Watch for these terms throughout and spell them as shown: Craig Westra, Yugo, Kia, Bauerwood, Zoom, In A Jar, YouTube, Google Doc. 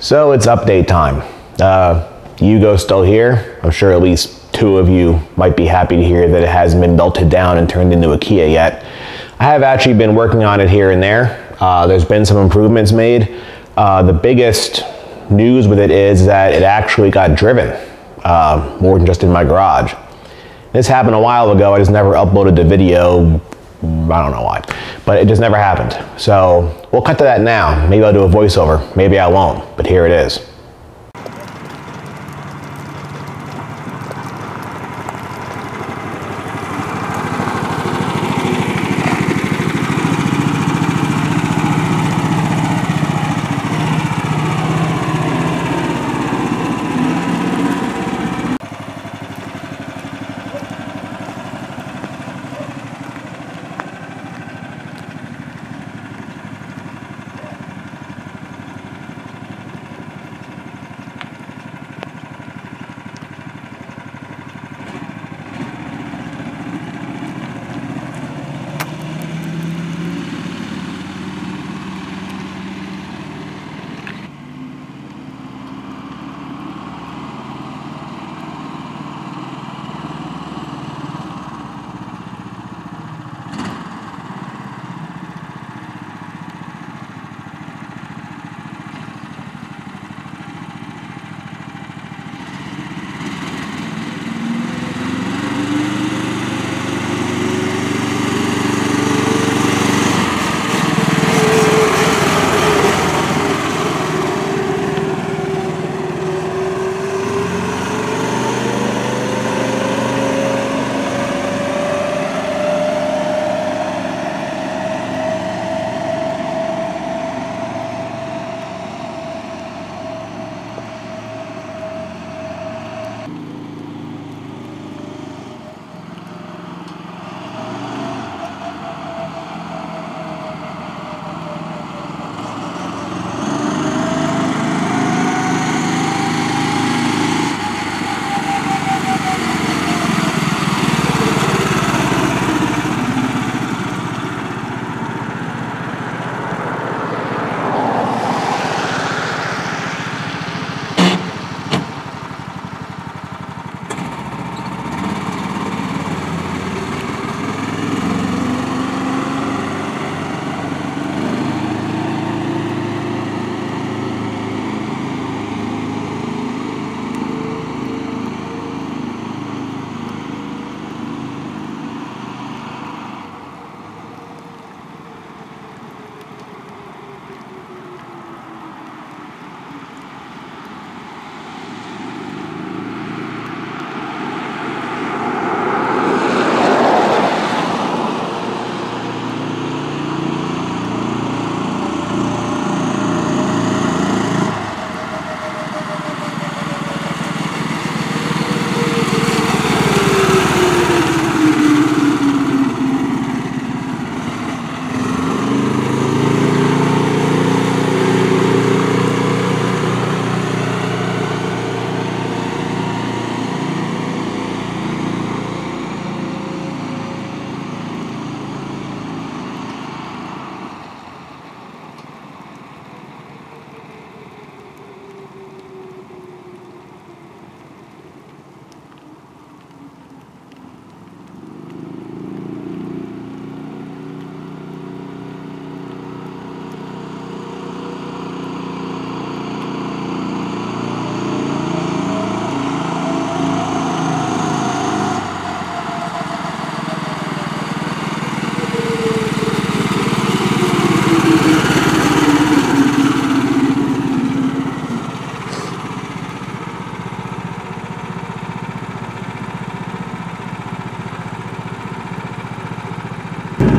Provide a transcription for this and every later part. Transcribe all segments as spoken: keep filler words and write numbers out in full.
So it's update time. Uh, Yugo's still here. I'm sure at least two of you might be happy to hear that it hasn't been belted down and turned into a Kia yet. I have actually been working on it here and there. Uh, there's been some improvements made. Uh, the biggest news with it is that it actually got driven, uh, more than just in my garage. This happened a while ago. I just never uploaded a video. I don't know why, but it just never happened. So we'll cut to that now. Maybe I'll do a voiceover. Maybe I won't, but here it is.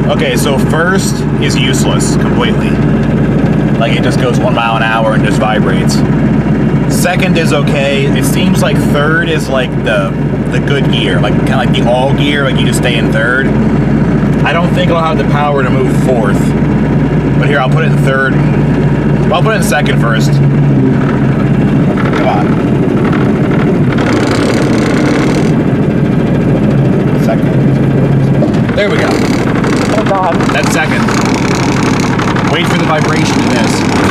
Okay, so first is useless completely. Like it just goes one mile an hour and just vibrates. Second is okay. It seems like third is like the the good gear, like kind of like the all gear, like you just stay in third. I don't think I'll have the power to move fourth, but here I'll put it in third. Well, I'll put it in second first. Come on. Second. There we go. God. That's second. Wait for the vibration in this.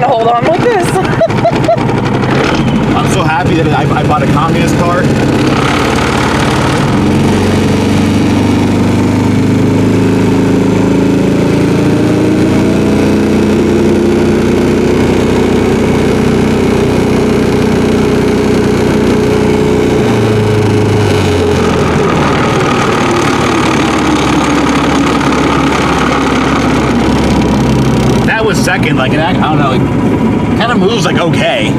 going to hold on like this. I'm so happy that I, I bought a communist car. Second, like, I don't know, like, kind of moves like okay.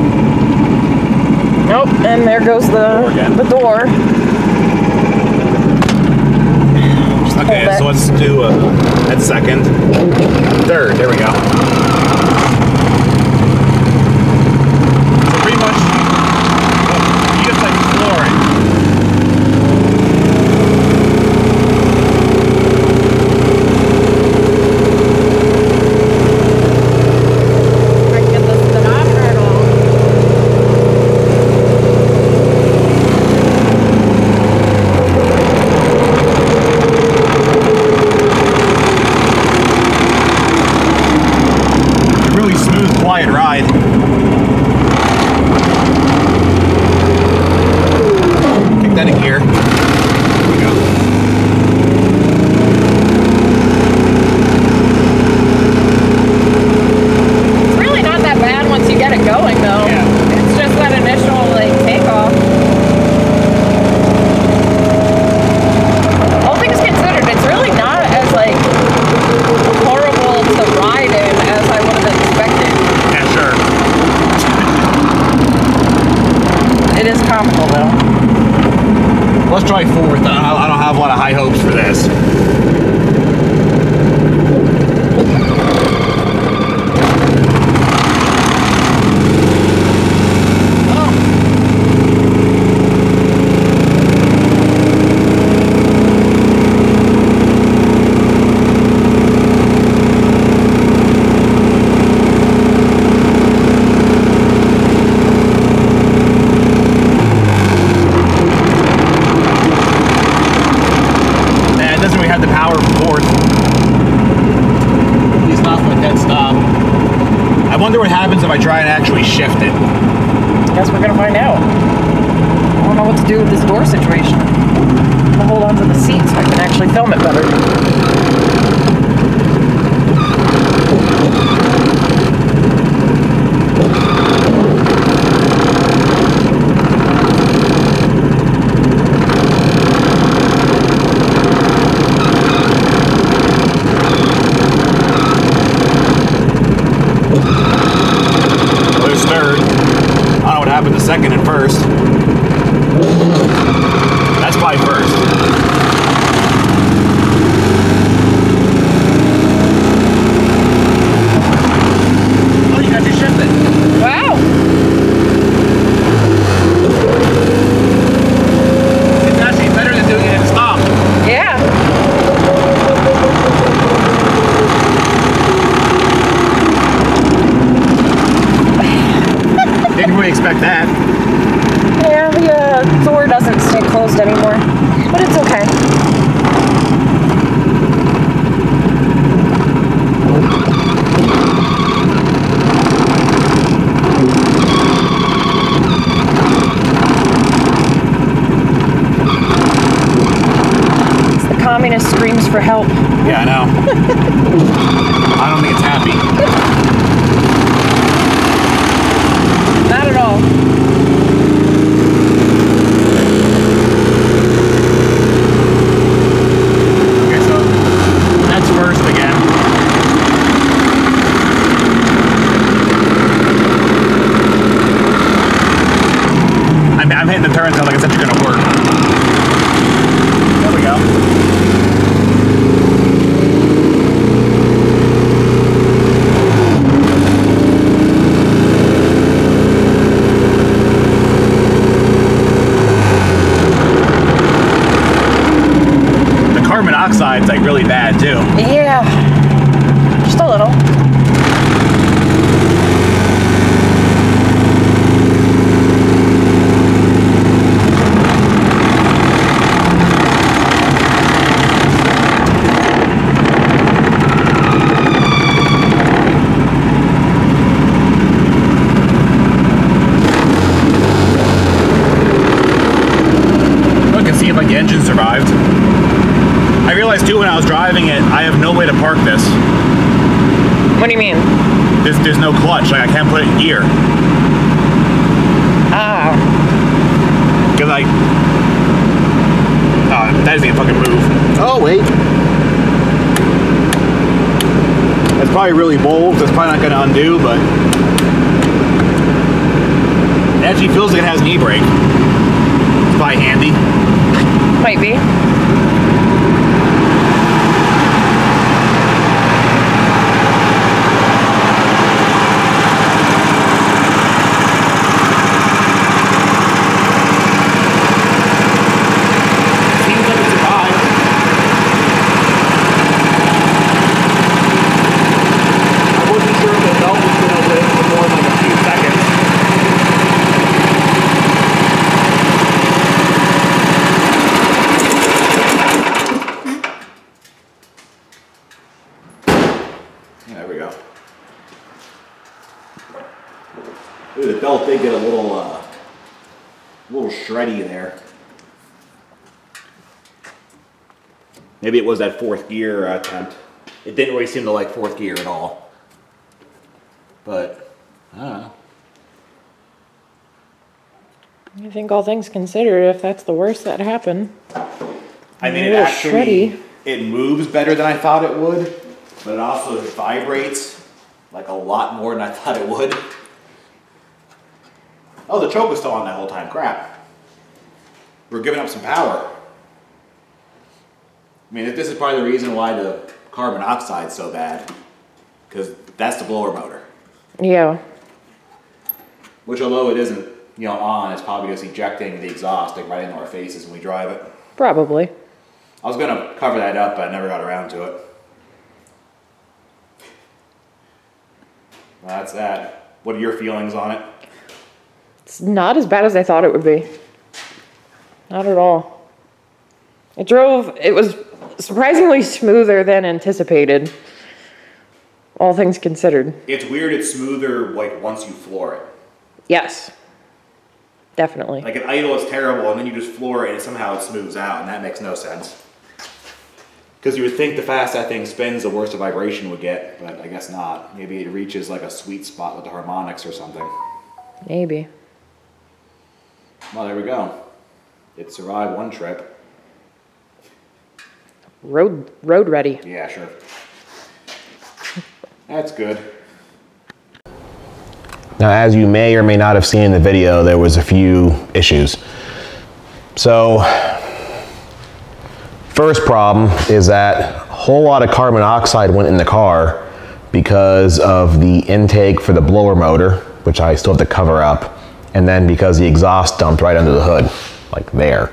Nope, and there goes the the door. Okay, so let's do uh, that second, third. There we go. So pretty much, you just like flooring. Let's try fourth. I don't have a lot of high hopes for this. If I try and actually shift it. Guess we're gonna find out. I don't know what to do with this door situation. I'll hold on to the seat so I can actually film it better. Second and first. That's probably first. Oh, you got your shift it. Wow. It's actually better than doing it in stop. Yeah. Didn't really expect that. Anymore, but it's okay. It's the communist screams for help. Yeah, I know. I don't think it's happy. Not at all. It's like really bad too. Yeah, just a little. engine survived. I realized too when I was driving it, I have no way to park this. What do you mean? There's, there's no clutch, like I can't put it in gear. Oh. Cause I, oh, that doesn't even fucking move. Oh wait. That's probably really bold, that's probably not gonna undo, but. It actually feels like it has an e-brake. It's probably handy. Might be. Ooh, the belt did get a little, uh, a little shreddy there. Maybe it was that fourth gear attempt. It didn't really seem to like fourth gear at all. But, I don't know. I think all things considered, if that's the worst that happened. I mean, it actually, shreddy. It moves better than I thought it would, but it also vibrates like a lot more than I thought it would. Oh, the choke was still on that whole time. Crap. We're giving up some power. I mean, this is probably the reason why the carbon oxide's so bad. Because that's the blower motor. Yeah. Which, although it isn't, you know, on, it's probably just ejecting the exhaust like right into our faces when we drive it. Probably. I was going to cover that up, but I never got around to it. Well, that's that. What are your feelings on it? It's not as bad as I thought it would be. Not at all. It drove, it was surprisingly smoother than anticipated. All things considered. It's weird it's smoother like once you floor it. Yes. Definitely. Like an idle is terrible and then you just floor it and somehow it smooths out and that makes no sense. Because you would think the faster that thing spins the worse the vibration would get, but I guess not. Maybe it reaches like a sweet spot with the harmonics or something. Maybe. Well, there we go. It survived one trip. Road road ready. Yeah, sure. That's good. Now, as you may or may not have seen in the video, there was a few issues. So, first problem is that a whole lot of carbon oxide went in the car because of the intake for the blower motor, which I still have to cover up. And then because the exhaust dumped right under the hood, like there.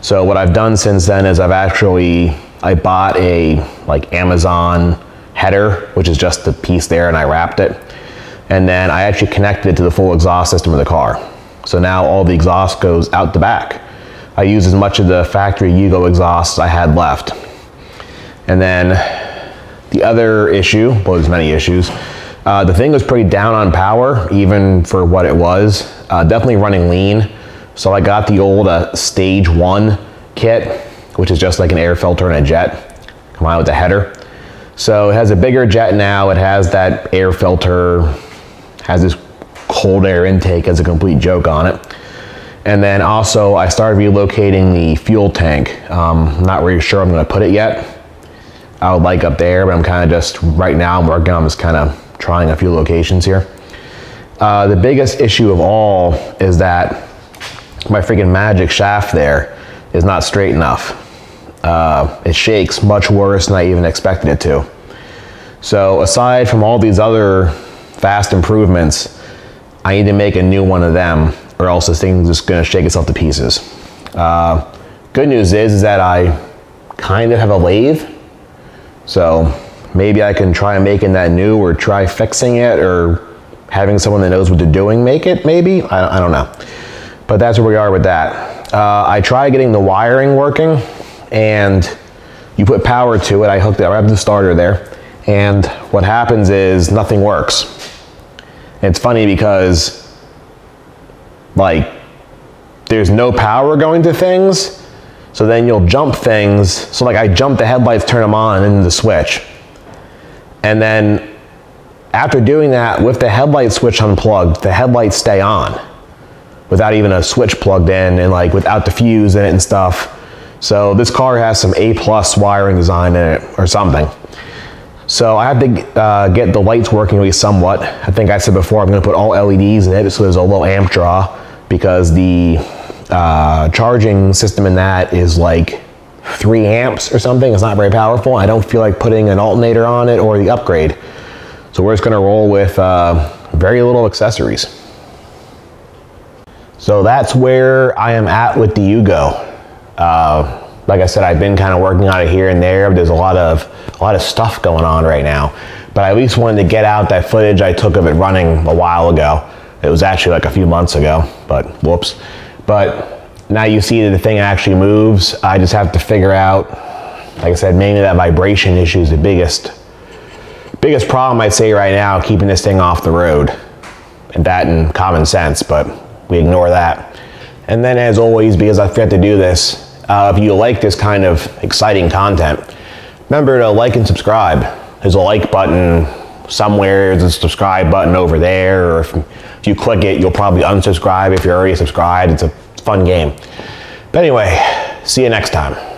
So what I've done since then is I've actually, I bought a like Amazon header, which is just the piece there and I wrapped it. And then I actually connected it to the full exhaust system of the car. So now all the exhaust goes out the back. I use as much of the factory Yugo exhaust as I had left. And then the other issue, well there's many issues, Uh, the thing was pretty down on power, even for what it was. Uh, definitely running lean. So I got the old uh, stage one kit, which is just like an air filter and a jet, combined with a header. So it has a bigger jet now. It has that air filter, has this cold air intake, has a complete joke on it. And then also I started relocating the fuel tank. Um, not really sure I'm gonna put it yet. I would like up there, but I'm kind of just, right now I'm working on this kind of trying a few locations here. Uh, the biggest issue of all is that my freaking magic shaft there is not straight enough. Uh, it shakes much worse than I even expected it to. So aside from all these other fast improvements, I need to make a new one of them or else this thing's just gonna shake itself to pieces. Uh, good news is, is that I kind of have a lathe. So maybe I can try making that new or try fixing it or having someone that knows what they're doing make it maybe. I, I don't know. But that's where we are with that. Uh, I tried getting the wiring working and you put power to it. I hooked it up to the starter there. And what happens is nothing works. And it's funny because like there's no power going to things. So then you'll jump things. So like I jump the headlights, turn them on, and the switch. And then after doing that, with the headlight switch unplugged, the headlights stay on without even a switch plugged in and like without the fuse in it and stuff. So this car has some A plus wiring design in it or something. So I have to uh, get the lights working at least somewhat. I think I said before I'm gonna put all L E Ds in it so there's a low amp draw, because the uh, charging system in that is like three amps or something. It's not very powerful. I don't feel like putting an alternator on it or the upgrade. So we're just gonna roll with uh, very little accessories. So that's where I am at with the Yugo. Uh, like I said, I've been kind of working on it here and there. There's a lot of a lot of stuff going on right now, but I at least wanted to get out that footage I took of it running a while ago. It was actually like a few months ago, but whoops. But now you see that the thing actually moves. I just have to figure out, like I said, mainly that vibration issue is the biggest biggest problem I'd say right now, keeping this thing off the road, and that and common sense, but we ignore that. And then as always, because I forget to do this, uh, if you like this kind of exciting content, remember to like and subscribe. There's a like button somewhere, there's a subscribe button over there, or if, if you click it, you'll probably unsubscribe if you're already subscribed. It's a fun game. But anyway, see you next time.